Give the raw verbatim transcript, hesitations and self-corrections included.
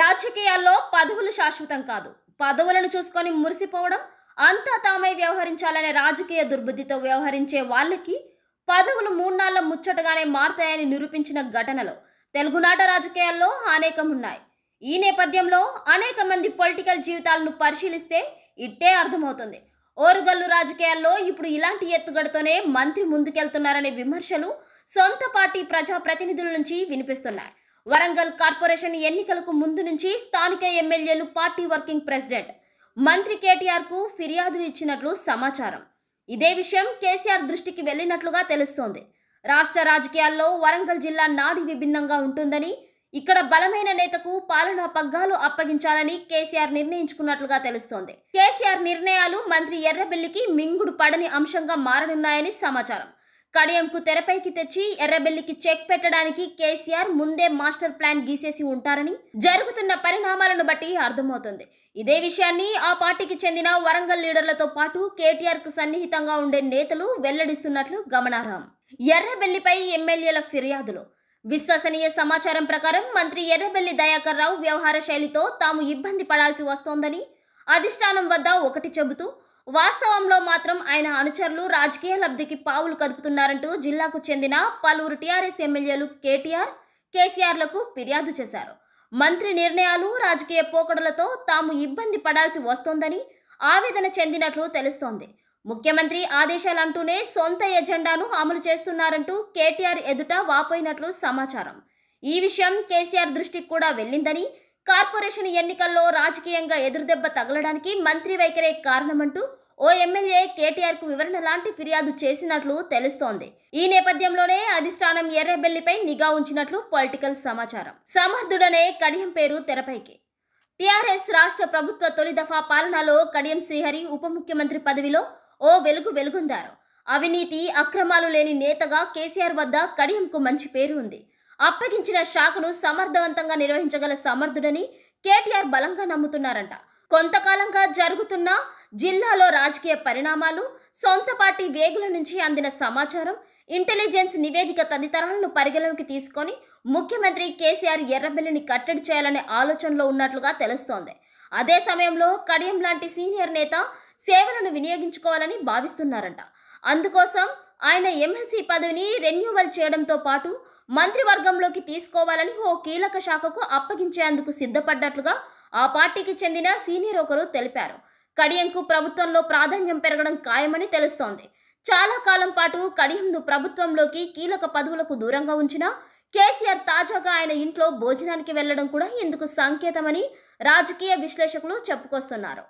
రాజకీయాల్లో పదవులు శాశ్వతం కాదు. పదవులను చూసుకొని మురిసిపోవడం, అంతా తామే వ్యవహరించాలనే రాజకీయ దుర్బుద్ధితో వ్యవహరించే వాళ్ళకి పదవులు మూడునాళ్ల ముచ్చటగానే మారతాయని నిరూపించిన ఘటనలు తెలుగునాట రాజకీయాల్లో అనేకం ఉన్నాయి. ఈ నేపథ్యంలో అనేక మంది పొలిటికల్ జీవితాలను పరిశీలిస్తే ఇట్టే అర్థమవుతుంది. ఓరుగల్లు రాజకీయాల్లో ఇప్పుడు ఇలాంటి ఎత్తుగడతోనే మంత్రి ముందుకెళ్తున్నారనే విమర్శలు సొంత పార్టీ ప్రజాప్రతినిధుల నుంచి వినిపిస్తున్నాయి. వరంగల్ కార్పొరేషన్ ఎన్నికలకు ముందు నుంచి స్థానిక ఎమ్మెల్యేలు పార్టీ వర్కింగ్ ప్రెసిడెంట్, మంత్రి కేటీఆర్ కు ఫిర్యాదులు ఇచ్చినట్లు సమాచారం. ఇదే విషయం కేసీఆర్ దృష్టికి వెళ్ళినట్లుగా తెలుస్తోంది. రాష్ట్ర రాజకీయాల్లో వరంగల్ జిల్లా నాడి విభిన్నంగా ఉంటుందని, ఇక్కడ బలమైన నేతకు పాలనా పగ్గాలు అప్పగించాలని కేసీఆర్ నిర్ణయించుకున్నట్లుగా తెలుస్తోంది. కేసీఆర్ నిర్ణయాలు మంత్రి ఎర్రబెల్లికి మింగుడు పడని అంశంగా మారనున్నాయని సమాచారం. కడియంకు తెరపైకి తెచ్చి ఎర్రబెల్లికి చెక్ పెట్టడానికి కేసీఆర్ ముందే మాస్టర్ ప్లాన్ గీసేసి ఉంటారని జరుగుతున్న పరిణామాలను బట్టి అర్థమవుతుంది. ఇదే విషయాన్ని ఆ పార్టీకి చెందిన వరంగల్ లీడర్లతో పాటు కేటీఆర్ కు సన్నిహితంగా ఉండే నేతలు వెల్లడిస్తున్నట్లు గమనార్హం. ఎర్రబెల్లిపై ఎమ్మెల్యేల ఫిర్యాదులు. విశ్వసనీయ సమాచారం ప్రకారం మంత్రి ఎర్రబెల్లి దయాకర్ రావు వ్యవహార శైలితో తాము ఇబ్బంది పడాల్సి వస్తోందని అధిష్టానం వద్ద ఒకటి చెబుతూ, వాస్తవంలో మాత్రం ఆయన అనుచరులు రాజకీయ లబ్ధికి పావులు కదుపుతున్నారంటూ జిల్లాకు చెందిన పలువురు టీఆర్ఎస్ ఎమ్మెల్యేలు కేటీఆర్, కేసీఆర్లకు ఫిర్యాదు చేశారు. మంత్రి నిర్ణయాలు, రాజకీయ పోకడలతో తాము ఇబ్బంది పడాల్సి వస్తోందని ఆవేదన చెందినట్లు తెలుస్తోంది. ముఖ్యమంత్రి ఆదేశాలంటూనే సొంత ఎజెండాను అమలు చేస్తున్నారంటూ కేటీఆర్ ఎదుట వాపోయినట్లు సమాచారం. ఈ విషయం కేసీఆర్ దృష్టికి కూడా వెళ్ళిందని, కార్పొరేషన్ ఎన్నికల్లో రాజకీయంగా ఎదురుదెబ్బ తగలడానికి మంత్రి వైఖరే కారణమంటూ ఓ ఎమ్మెల్యే కేటీఆర్ కు వివరణ లాంటి ఫిర్యాదు చేసినట్లు తెలుస్తోంది. ఈ నేపథ్యంలోనే అధిష్టానం ఎర్రబెల్లిపై నిఘా ఉంచినట్లు పొలిటికల్ సమాచారం. సమర్థుడనే కడియం పేరు తెరపైకి. టీఆర్ఎస్ రాష్ట్ర ప్రభుత్వ తొలి దఫా పాలనలో కడియం శ్రీహరి ఉప ముఖ్యమంత్రి పదవిలో ఓ వెలుగు వెలుగొందారు. అవినీతి, అక్రమాలు లేని నేతగా కేసీఆర్ వద్ద కడియంకు మంచి పేరు ఉంది. అప్పగించిన శాఖను సమర్థవంతంగా నిర్వహించగల సమర్థుడని కేటీఆర్ బలంగా నమ్ముతున్నారంట. కొంతకాలంగా జరుగుతున్న జిల్లాలో రాజకీయ పరిణామాలు, సొంత పార్టీ వేగుల నుంచి అందిన సమాచారం, ఇంటెలిజెన్స్ నివేదిక తదితరాలను పరిగణలోకి తీసుకొని ముఖ్యమంత్రి కేసీఆర్ ఎర్రబెల్లిని కట్టడి చేయాలనే ఆలోచనలో ఉన్నట్లుగా తెలుస్తోంది. అదే సమయంలో కడియం లాంటి సీనియర్ నేత సేవలను వినియోగించుకోవాలని భావిస్తున్నారంట. అందుకోసం ఆయన ఎమ్మెల్సీ పదవిని రెన్యూవల్ చేయడంతో పాటు మంత్రివర్గంలోకి తీసుకోవాలని ఓ కీలక శాఖకు అప్పగించేందుకు సిద్ధపడ్డట్లుగా ఆ పార్టీకి చెందిన సీనియర్ ఒకరు తెలిపారు. కడియంకు ప్రభుత్వంలో ప్రాధాన్యం పెరగడం ఖాయమని తెలుస్తోంది. చాలా కాలం పాటు కడియంను ప్రభుత్వంలోకి కీలక పదవులకు దూరంగా ఉంచిన కేసీఆర్ తాజాగా ఆయన ఇంట్లో భోజనానికి వెళ్లడం కూడా ఇందుకు సంకేతమని రాజకీయ విశ్లేషకులు చెప్పుకొస్తున్నారు.